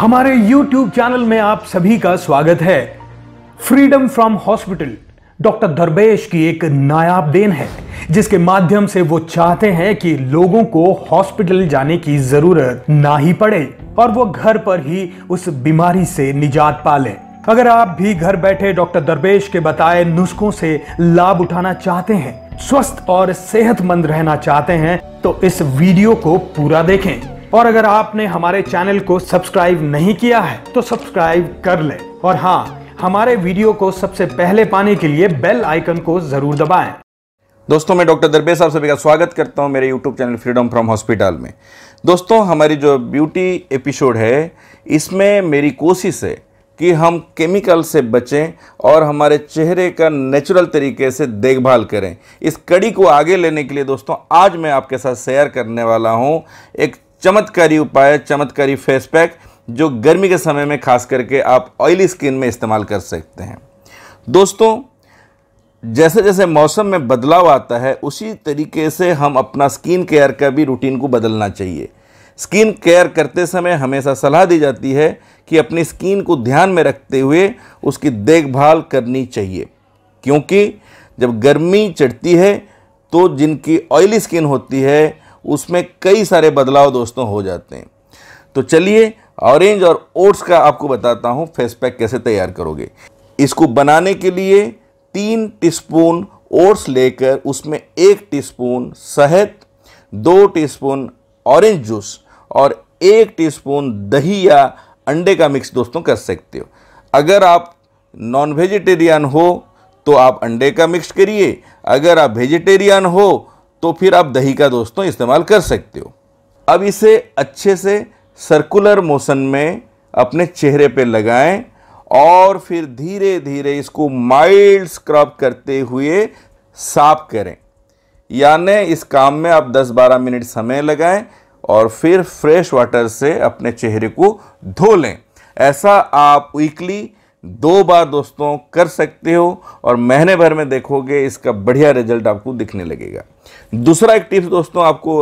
हमारे YouTube channel में आप सभी का स्वागत है। Freedom from hospital doctor Darbesh की एक नायाब देन है जिसके माध्यम से वो चाहते हैं कि लोगों को हॉस्पिटल जाने की जरूरत ना ही पड़े और वो घर पर ही उस बीमारी से निजात पा लें। अगर आप भी घर बैठे डॉक्टर दरबेश के बताए नुस्खों से लाभ उठाना चाहते हैं, स्वस्थ और सेहतमंद रहना चाहते हैं तो इस वीडियो को पूरा देखें। और अगर आपने हमारे चैनल को सब्सक्राइब नहीं किया है तो सब्सक्राइब कर लें। और हाँ, हमारे वीडियो को सबसे पहले पाने के लिए बेल आइकन को जरूर दबाएं। दोस्तों, मैं डॉक्टर दरबेश आप सभी का स्वागत करता हूं मेरे YouTube channel freedom from hospital में। दोस्तों, हमारी जो ब्यूटी एपिसोड है इसमें मेरी कोशिश है कि हम केमिकल से बचें और हमारे चेहरे का नेचुरल तरीके से देखभाल करें। इस कड़ी को आगे लेने के लिए दोस्तों आज मैं आपके साथ शेयर करने वाला हूँ एक चमत्कारी उपाय, चमत्कारी फेस पैक जो गर्मी के समय में खास करके आप ऑयली स्किन में इस्तेमाल कर सकते हैं। दोस्तों, जैसे जैसे मौसम में बदलाव आता है उसी तरीके से हम अपना स्किन केयर का भी रूटीन को बदलना चाहिए। स्किन केयर करते समय हमेशा सलाह दी जाती है कि अपनी स्किन को ध्यान में रखते हुए उसकी देखभाल करनी चाहिए, क्योंकि जब गर्मी चढ़ती है तो जिनकी ऑयली स्किन होती है उसमें कई सारे बदलाव दोस्तों हो जाते हैं। तो चलिए ऑरेंज और ओट्स का आपको बताता हूँ फेस पैक कैसे तैयार करोगे। इसको बनाने के लिए 3 टीस्पून ओट्स लेकर उसमें 1 टीस्पून शहद, 2 टीस्पून ऑरेंज जूस और 1 टीस्पून दही या अंडे का मिक्स दोस्तों कर सकते हो। अगर आप नॉन वेजिटेरियन हो तो आप अंडे का मिक्स करिए, अगर आप वेजिटेरियन हो तो फिर आप दही का दोस्तों इस्तेमाल कर सकते हो। अब इसे अच्छे से सर्कुलर मोशन में अपने चेहरे पे लगाएं और फिर धीरे धीरे इसको माइल्ड स्क्रब करते हुए साफ करें। यानी इस काम में आप 10-12 मिनट समय लगाएं और फिर फ्रेश वाटर से अपने चेहरे को धो लें। ऐसा आप वीकली 2 बार दोस्तों कर सकते हो और महीने भर में देखोगे इसका बढ़िया रिजल्ट आपको दिखने लगेगा। दूसरा एक टिप्स दोस्तों आपको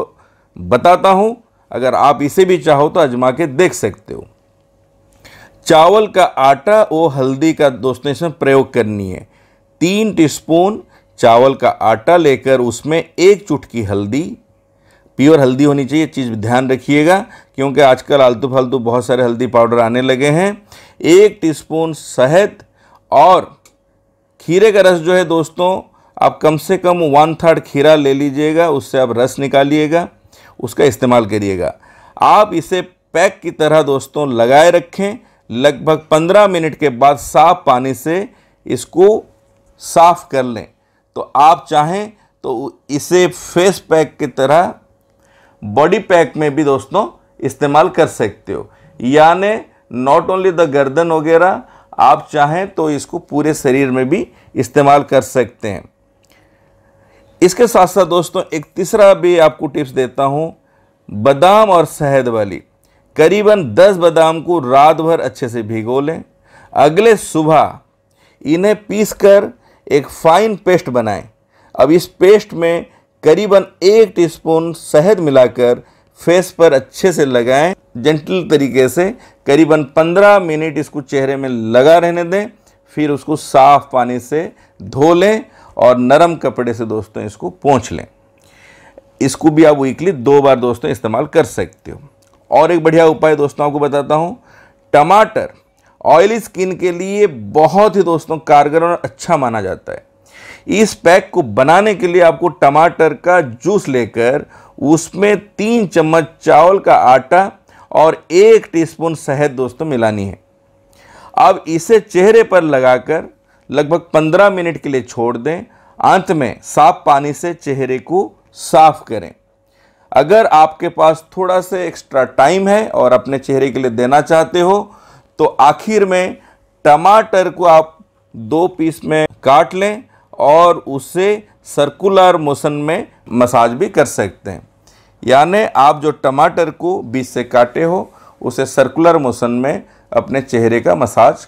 बताता हूं, अगर आप इसे भी चाहो तो आजमा के देख सकते हो। चावल का आटा और हल्दी का दोस्तों इसमें प्रयोग करनी है। 3 टीस्पून चावल का आटा लेकर उसमें 1 चुटकी हल्दी, प्योर हल्दी होनी चाहिए, चीज़ ध्यान रखिएगा क्योंकि आजकल आलतू फालतू बहुत सारे हल्दी पाउडर आने लगे हैं। 1 टीस्पून शहद और खीरे का रस जो है दोस्तों आप कम से कम 1/3 खीरा ले लीजिएगा, उससे आप रस निकालिएगा, उसका इस्तेमाल करिएगा। आप इसे पैक की तरह दोस्तों लगाए रखें। लगभग 15 मिनट के बाद साफ पानी से इसको साफ़ कर लें। तो आप चाहें तो इसे फेस पैक की तरह बॉडी पैक में भी दोस्तों इस्तेमाल कर सकते हो। यानी नॉट ओनली द गर्दन वगैरह, आप चाहें तो इसको पूरे शरीर में भी इस्तेमाल कर सकते हैं। इसके साथ साथ दोस्तों एक तीसरा भी आपको टिप्स देता हूँ, बादाम और शहद वाली। करीबन 10 बादाम को रात भर अच्छे से भिगो लें। अगले सुबह इन्हें पीसकर एक फाइन पेस्ट बनाएं। अब इस पेस्ट में करीबन 1 टीस्पून शहद मिलाकर फेस पर अच्छे से लगाएं, जेंटल तरीके से। करीबन 15 मिनट इसको चेहरे में लगा रहने दें, फिर उसको साफ पानी से धो लें और नरम कपड़े से दोस्तों इसको पोंछ लें। इसको भी आप वीकली 2 बार दोस्तों इस्तेमाल कर सकते हो। और एक बढ़िया उपाय दोस्तों आपको बताता हूँ, टमाटर ऑयली स्किन के लिए बहुत ही दोस्तों कारगर और अच्छा माना जाता है। इस पैक को बनाने के लिए आपको टमाटर का जूस लेकर उसमें 3 चम्मच चावल का आटा और 1 टीस्पून शहद दोस्तों मिलानी है। अब इसे चेहरे पर लगाकर लगभग 15 मिनट के लिए छोड़ दें। अंत में साफ पानी से चेहरे को साफ करें। अगर आपके पास थोड़ा से एक्स्ट्रा टाइम है और अपने चेहरे के लिए देना चाहते हो तो आखिर में टमाटर को आप 2 पीस में काट लें और उसे सर्कुलर मोशन में मसाज भी कर सकते हैं। यानी आप जो टमाटर को बीच से काटे हो उसे सर्कुलर मोशन में अपने चेहरे का मसाज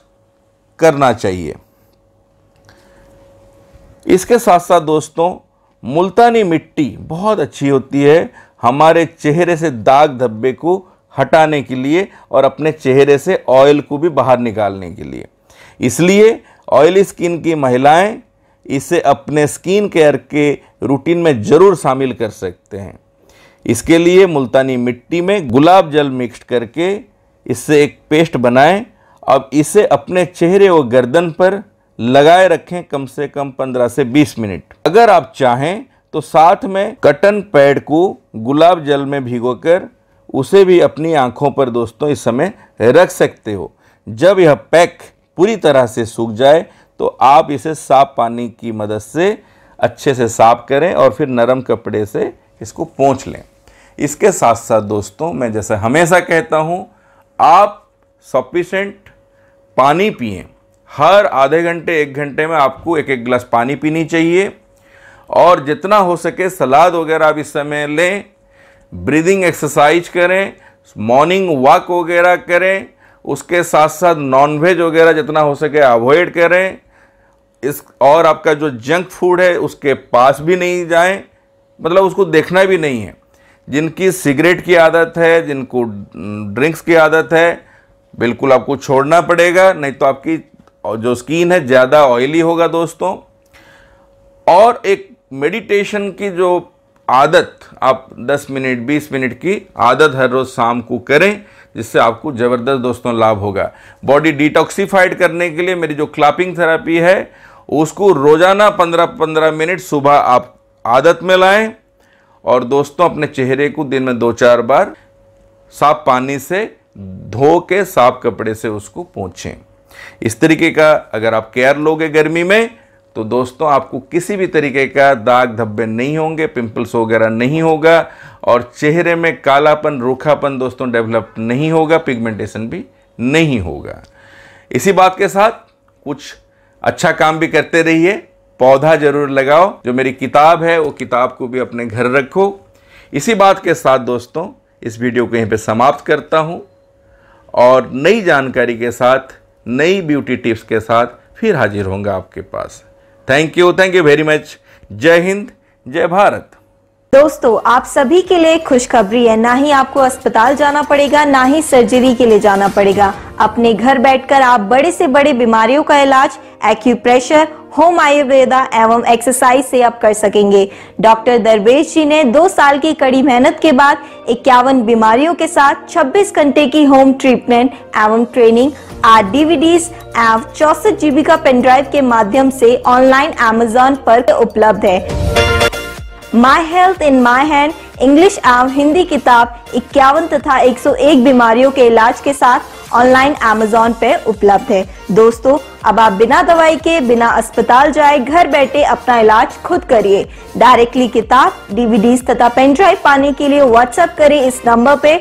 करना चाहिए। इसके साथ साथ दोस्तों मुल्तानी मिट्टी बहुत अच्छी होती है, हमारे चेहरे से दाग धब्बे को हटाने के लिए और अपने चेहरे से ऑयल को भी बाहर निकालने के लिए। इसलिए ऑयली स्किन की महिलाएं इसे अपने स्किन केयर के रूटीन में ज़रूर शामिल कर सकते हैं। इसके लिए मुल्तानी मिट्टी में गुलाब जल मिक्स करके इससे एक पेस्ट बनाएं। अब इसे अपने चेहरे और गर्दन पर लगाए रखें कम से कम 15 से 20 मिनट। अगर आप चाहें तो साथ में कॉटन पैड को गुलाब जल में भिगोकर उसे भी अपनी आँखों पर दोस्तों इस समय रख सकते हो। जब यह पैक पूरी तरह से सूख जाए तो आप इसे साफ पानी की मदद से अच्छे से साफ करें और फिर नरम कपड़े से इसको पोंछ लें। इसके साथ साथ दोस्तों मैं जैसे हमेशा कहता हूँ, आप सफिशेंट पानी पिएं। हर आधे घंटे एक घंटे में आपको एक एक गिलास पानी पीनी चाहिए और जितना हो सके सलाद वगैरह आप इस समय लें, ब्रीदिंग एक्सरसाइज करें, मॉर्निंग वॉक वगैरह करें। उसके साथ साथ नॉनवेज वगैरह जितना हो सके अवॉइड करें और आपका जो जंक फूड है उसके पास भी नहीं जाएं, मतलब उसको देखना भी नहीं है। जिनकी सिगरेट की आदत है, जिनको ड्रिंक्स की आदत है, बिल्कुल आपको छोड़ना पड़ेगा, नहीं तो आपकी जो स्किन है ज़्यादा ऑयली होगा दोस्तों। और एक मेडिटेशन की जो आदत आप 10 मिनट 20 मिनट की आदत हर रोज़ शाम को करें, जिससे आपको ज़बरदस्त दोस्तों लाभ होगा। बॉडी डिटॉक्सीफाइड करने के लिए मेरी जो क्लैपिंग थेरेपी है उसको रोज़ाना 15-15 मिनट सुबह आप आदत में लाएं और दोस्तों अपने चेहरे को दिन में 2-4 बार साफ पानी से धो के साफ कपड़े से उसको पोंछें। इस तरीके का अगर आप केयर लोगे गर्मी में तो दोस्तों आपको किसी भी तरीके का दाग धब्बे नहीं होंगे, पिंपल्स वगैरह नहीं होगा और चेहरे में कालापन रूखापन दोस्तों डेवलप नहीं होगा, पिगमेंटेशन भी नहीं होगा। इसी बात के साथ कुछ अच्छा काम भी करते रहिए। पौधा जरूर लगाओ। जो मेरी किताब है वो किताब को भी अपने घर रखो। इसी बात के साथ दोस्तों इस वीडियो को यहीं पर समाप्त करता हूँ और नई जानकारी के साथ, नई ब्यूटी टिप्स के साथ फिर हाजिर होंगे आपके पास। Thank you very much. जय हिंद, जय भारत। दोस्तों आप सभी के लिए खुशखबरी है, ना ही आपको अस्पताल जाना पड़ेगा, ना ही सर्जरी के लिए जाना पड़ेगा। अपने घर बैठकर आप बड़े से बड़े बीमारियों का इलाज एक्यूप्रेशर, होम आयुर्वेदा एवं एक्सरसाइज से आप कर सकेंगे। डॉक्टर दरबेश जी ने 2 साल की कड़ी मेहनत के बाद 51 बीमारियों के साथ 26 घंटे की होम ट्रीटमेंट एवं ट्रेनिंग 8 DVDs एवं 64 GB का पेनड्राइव के माध्यम से ऑनलाइन अमेज़न पर उपलब्ध है। My health in my hand English एवं हिंदी किताब 51 तथा 101 बीमारियों के इलाज के साथ ऑनलाइन अमेज़न पे उपलब्ध है। दोस्तों अब आप बिना दवाई के, बिना अस्पताल जाए घर बैठे अपना इलाज खुद करिए। डायरेक्टली किताब, DVDs तथा पेन ड्राइव पाने के लिए व्हाट्सएप करें इस नंबर पे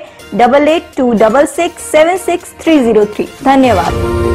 8826676303। धन्यवाद।